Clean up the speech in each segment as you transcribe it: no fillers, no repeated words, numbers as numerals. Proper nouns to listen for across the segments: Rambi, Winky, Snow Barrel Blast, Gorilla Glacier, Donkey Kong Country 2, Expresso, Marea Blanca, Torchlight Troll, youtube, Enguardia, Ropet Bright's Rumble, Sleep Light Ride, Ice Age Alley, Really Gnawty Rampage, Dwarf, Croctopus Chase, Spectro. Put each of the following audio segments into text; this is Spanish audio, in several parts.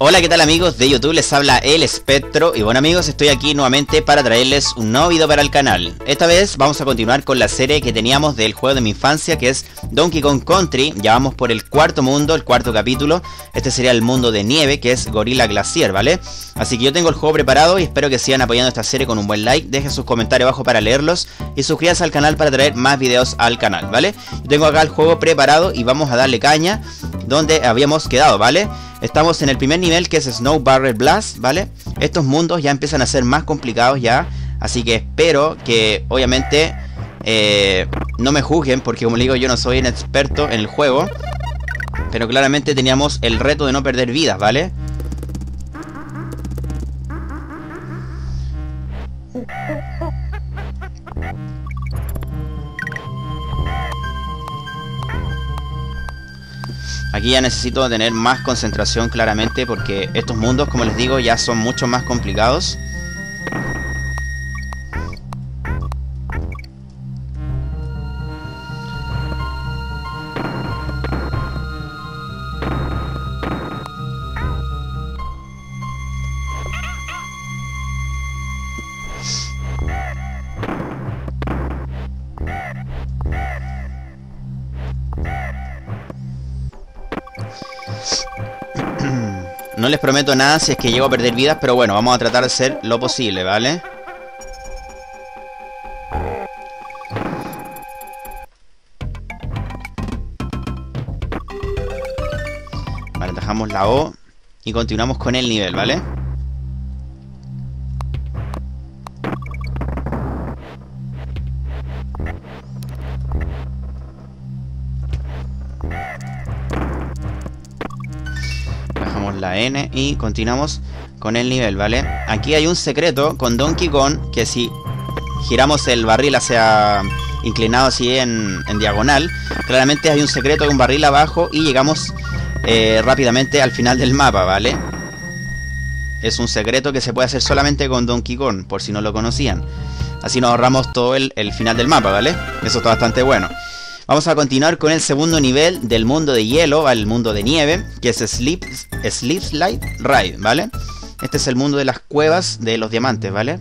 Hola, ¿qué tal amigos de YouTube? Les habla el Spectro. Y bueno amigos, estoy aquí nuevamente para traerles un nuevo video para el canal. Esta vez vamos a continuar con la serie que teníamos del juego de mi infancia, que es Donkey Kong Country. Ya vamos por el cuarto mundo, el cuarto capítulo. Este sería el mundo de nieve, que es Gorilla Glacier, ¿vale? Así que yo tengo el juego preparado y espero que sigan apoyando esta serie con un buen like. Dejen sus comentarios abajo para leerlos y suscríbanse al canal para traer más videos al canal, ¿vale? Yo tengo acá el juego preparado y vamos a darle caña donde habíamos quedado, ¿vale? Estamos en el primer nivel, que es Snow Barrel Blast, ¿vale? Estos mundos ya empiezan a ser más complicados ya, así que espero que obviamente no me juzguen, porque como les digo, yo no soy un experto en el juego, pero claramente teníamos el reto de no perder vidas, ¿vale? Aquí ya necesito tener más concentración claramente, porque estos mundos, como les digo, ya son mucho más complicados. No les prometo nada si es que llego a perder vidas, pero bueno, vamos a tratar de hacer lo posible, ¿vale? Vale, atajamos la O y continuamos con el nivel, ¿vale? La N y continuamos con el nivel, ¿vale? Aquí hay un secreto con Donkey Kong, que si giramos el barril hacia inclinado así en diagonal, claramente hay un secreto de un barril abajo y llegamos rápidamente al final del mapa, ¿vale? Es un secreto que se puede hacer solamente con Donkey Kong, por si no lo conocían. Así nos ahorramos todo el final del mapa, ¿vale? Eso está bastante bueno. Vamos a continuar con el segundo nivel del mundo de hielo al mundo de nieve, que es Sleep Light Ride, ¿vale? Este es el mundo de las cuevas de los diamantes, ¿vale?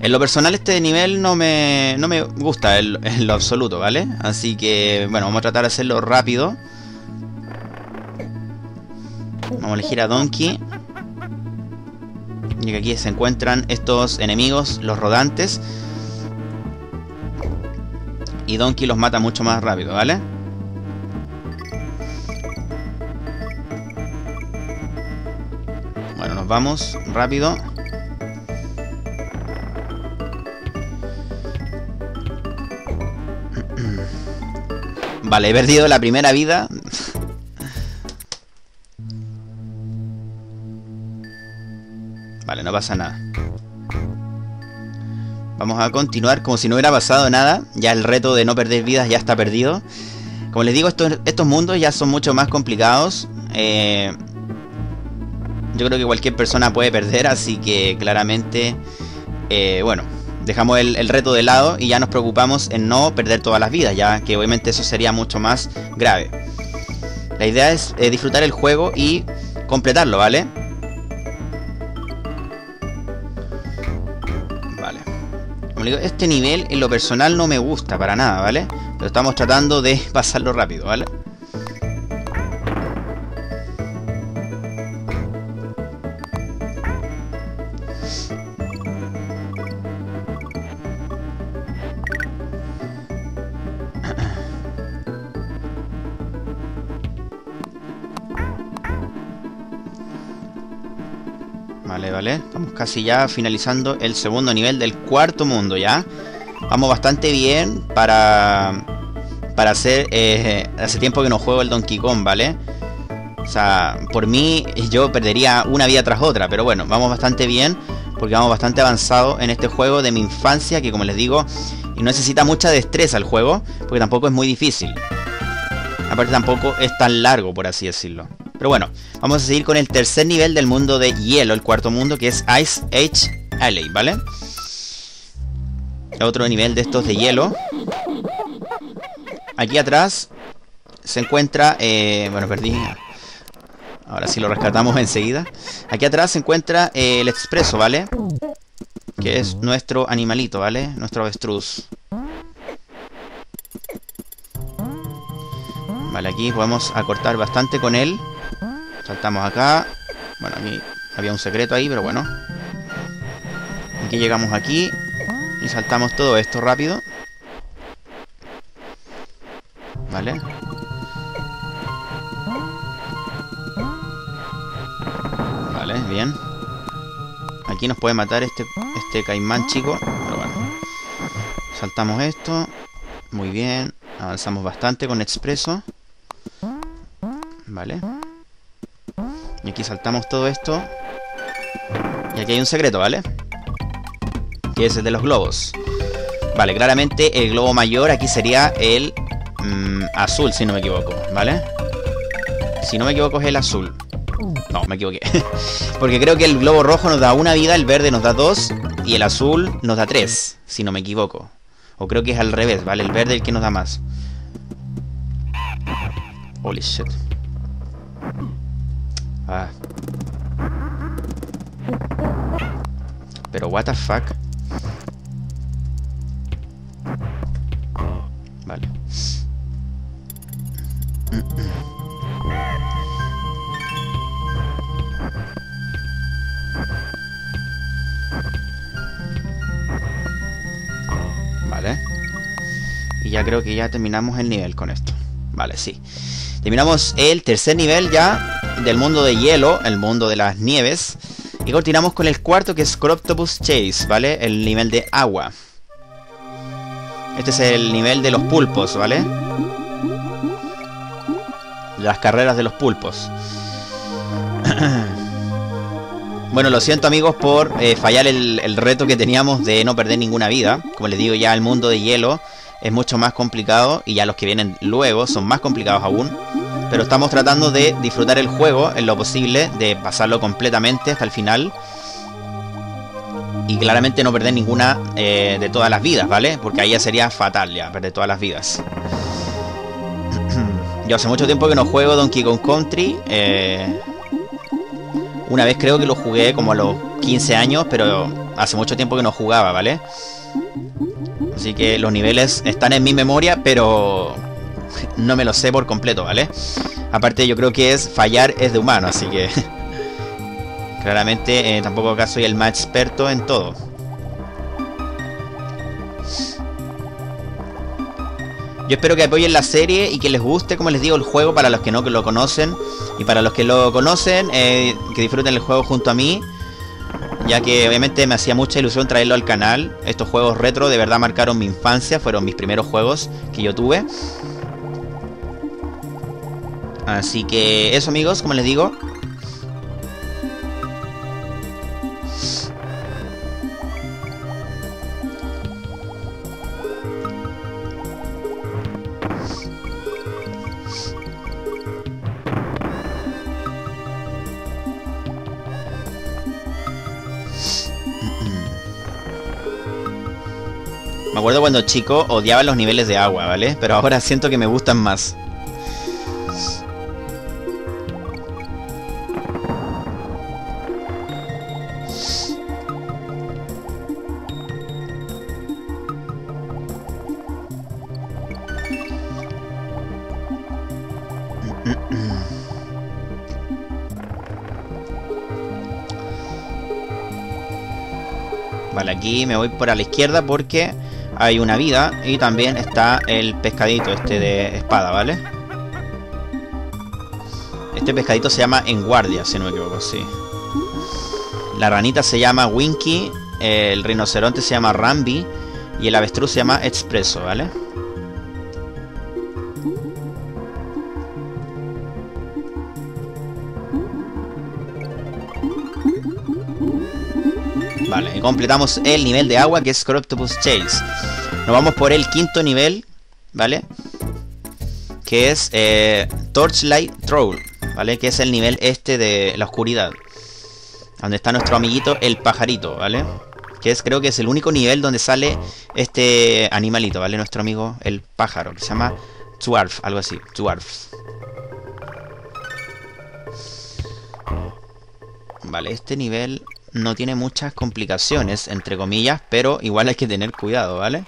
En lo personal este nivel no me gusta en lo absoluto, ¿vale? Así que, bueno, vamos a tratar de hacerlo rápido. Vamos a elegir a Donkey. Y aquí se encuentran estos enemigos, los rodantes. Y Donkey los mata mucho más rápido, ¿vale? Bueno, nos vamos rápido. Vale, he perdido la primera vida. Vale, no pasa nada. Vamos a continuar como si no hubiera pasado nada. Ya el reto de no perder vidas ya está perdido. Como les digo, estos mundos ya son mucho más complicados. Yo creo que cualquier persona puede perder, así que claramente, bueno, dejamos el reto de lado y ya nos preocupamos en no perder todas las vidas, ya que obviamente eso sería mucho más grave. La idea es disfrutar el juego y completarlo, ¿vale? Este nivel en lo personal no me gusta para nada, ¿vale? Pero estamos tratando de pasarlo rápido, ¿vale? Vale, estamos casi ya finalizando el segundo nivel del cuarto mundo ya. Vamos bastante bien para hacer... hace tiempo que no juego el Donkey Kong, ¿vale? O sea, por mí yo perdería una vida tras otra, pero bueno, vamos bastante bien porque vamos bastante avanzado en este juego de mi infancia, que como les digo, no necesita mucha destreza el juego, porque tampoco es muy difícil. Aparte tampoco es tan largo, por así decirlo. Pero bueno, vamos a seguir con el tercer nivel del mundo de hielo, el cuarto mundo, que es Ice Age Alley, ¿vale? Otro nivel de estos de hielo. Aquí atrás se encuentra... bueno, perdí Ahora sí lo rescatamos enseguida. Aquí atrás se encuentra el Expresso, ¿vale? Que es nuestro animalito, ¿vale? Nuestro avestruz. Vale, aquí podemos acortar bastante con él. Saltamos acá. Bueno, aquí había un secreto ahí, pero bueno. Aquí llegamos aquí. Y saltamos todo esto rápido. Vale. Vale, bien. Aquí nos puede matar este caimán chico. Pero bueno. Saltamos esto. Muy bien. Avanzamos bastante con Expresso. Vale. Y aquí saltamos todo esto. Y aquí hay un secreto, ¿vale? Que es el de los globos. Vale, claramente el globo mayor aquí sería el azul, si no me equivoco, ¿vale? Si no me equivoco es el azul. No, me equivoqué. Porque creo que el globo rojo nos da una vida, el verde nos da 2 y el azul nos da 3, si no me equivoco. O creo que es al revés, ¿vale? El verde el que nos da más. Holy shit. Ah. Pero what the fuck. Vale. Vale. Y ya creo que ya terminamos el nivel con esto. Vale, sí. Terminamos el tercer nivel ya del mundo de hielo, el mundo de las nieves. Y continuamos con el cuarto, que es Croctopus Chase, ¿vale? El nivel de agua. Este es el nivel de los pulpos, ¿vale? Las carreras de los pulpos. Bueno, lo siento amigos por fallar el reto que teníamos de no perder ninguna vida. Como les digo, ya el mundo de hielo es mucho más complicado. Y ya los que vienen luego son más complicados aún. Pero estamos tratando de disfrutar el juego en lo posible, de pasarlo completamente hasta el final. Y claramente no perder ninguna de todas las vidas, ¿vale? Porque ahí ya sería fatal ya, perder todas las vidas. Yo hace mucho tiempo que no juego Donkey Kong Country. Una vez creo que lo jugué como a los 15 años, pero hace mucho tiempo que no jugaba, ¿vale? Así que los niveles están en mi memoria, pero no me lo sé por completo, ¿vale? Aparte yo creo que fallar es de humano, así que claramente tampoco acá soy el más experto en todo. Yo espero que apoyen la serie y que les guste, como les digo, el juego para los que no lo conocen. Y para los que lo conocen, que disfruten el juego junto a mí. Ya que obviamente me hacía mucha ilusión traerlo al canal. Estos juegos retro de verdad marcaron mi infancia, fueron mis primeros juegos que yo tuve. Así que eso amigos, como les digo. Me acuerdo cuando chico odiaba los niveles de agua, ¿vale? Pero ahora siento que me gustan más. Vale, aquí me voy para la izquierda porque hay una vida y también está el pescadito este de espada, ¿vale? Este pescadito se llama Enguardia, si no me equivoco, sí. La ranita se llama Winky, el rinoceronte se llama Rambi y el avestruz se llama Expresso, ¿vale? Vale, completamos el nivel de agua que es Croctopus Chase. Nos vamos por el quinto nivel, ¿vale? Que es Torchlight Troll, ¿vale? Que es el nivel este de la oscuridad. Donde está nuestro amiguito el pajarito, ¿vale? Que es, creo que es el único nivel donde sale este animalito, ¿vale? Nuestro amigo el pájaro, que se llama Dwarf, algo así, Dwarf. Vale, este nivel no tiene muchas complicaciones, entre comillas, pero igual hay que tener cuidado, ¿vale?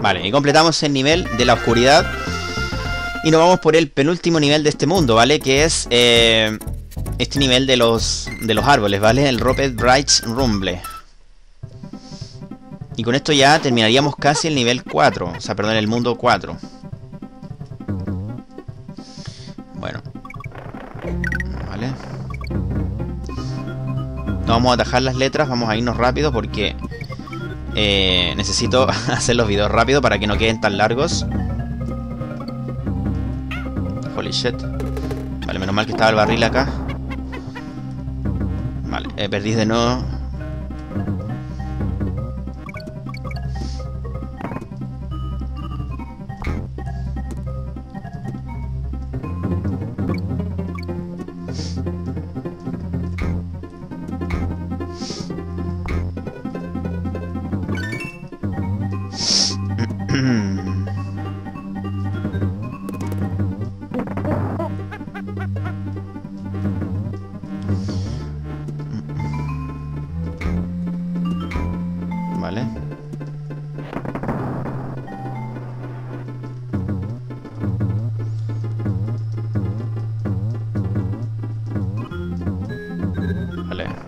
Vale, y completamos el nivel de la oscuridad. Y nos vamos por el penúltimo nivel de este mundo, ¿vale? Que es este nivel de los árboles, ¿vale? El Ropet Bright's Rumble. Y con esto ya terminaríamos casi el nivel 4. O sea, perdón, el mundo 4. Bueno. Vale. No vamos a atajar las letras, vamos a irnos rápido porque... necesito hacer los videos rápido para que no queden tan largos. Holy shit. Vale, menos mal que estaba el barril acá. Vale, perdí de nuevo.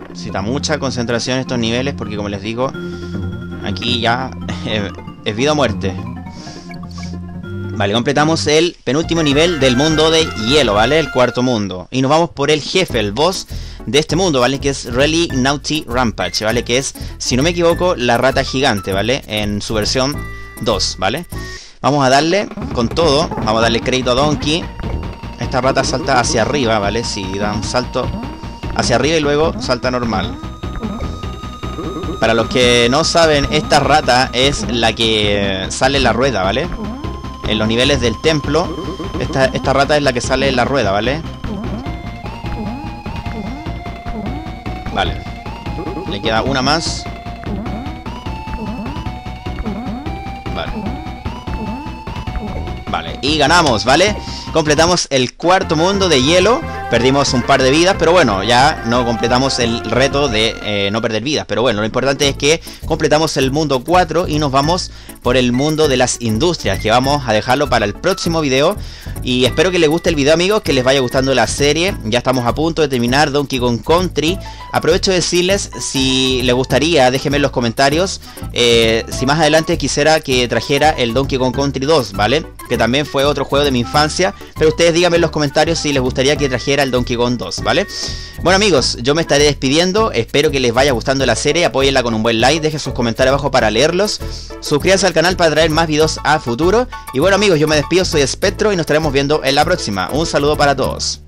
Necesita mucha concentración estos niveles porque, como les digo, aquí ya es vida o muerte. Vale, completamos el penúltimo nivel del mundo de hielo, ¿vale? El cuarto mundo. Y nos vamos por el jefe, el boss de este mundo, ¿vale? Que es Really Gnawty Rampage, ¿vale? Que es, si no me equivoco, la rata gigante, ¿vale? En su versión 2, ¿vale? Vamos a darle con todo. Vamos a darle crédito a Donkey. Esta rata salta hacia arriba, ¿vale? Si da un salto... hacia arriba y luego salta normal. Para los que no saben, esta rata es la que sale en la rueda, ¿vale? En los niveles del templo, esta rata es la que sale en la rueda, ¿vale? Vale. Le queda una más. Vale. Vale, y ganamos, ¿vale? Completamos el cuarto mundo de hielo. Perdimos un par de vidas, pero bueno, ya no completamos el reto de no perder vidas. Pero bueno, lo importante es que completamos el mundo 4 y nos vamos por el mundo de las industrias, que vamos a dejarlo para el próximo video. Y espero que les guste el video, amigos, que les vaya gustando la serie. Ya estamos a punto de terminar Donkey Kong Country. Aprovecho de decirles, si les gustaría, déjenme en los comentarios si más adelante quisiera que trajera el Donkey Kong Country 2, ¿vale? Que también fue otro juego de mi infancia. Pero ustedes díganme en los comentarios si les gustaría que trajera el Donkey Kong 2, ¿vale? Bueno, amigos, yo me estaré despidiendo. Espero que les vaya gustando la serie. Apóyenla con un buen like. Dejen sus comentarios abajo para leerlos. Suscríbanse al canal para traer más videos a futuro. Y bueno, amigos, yo me despido. Soy Spectro y nos estaremos viendo en la próxima. Un saludo para todos.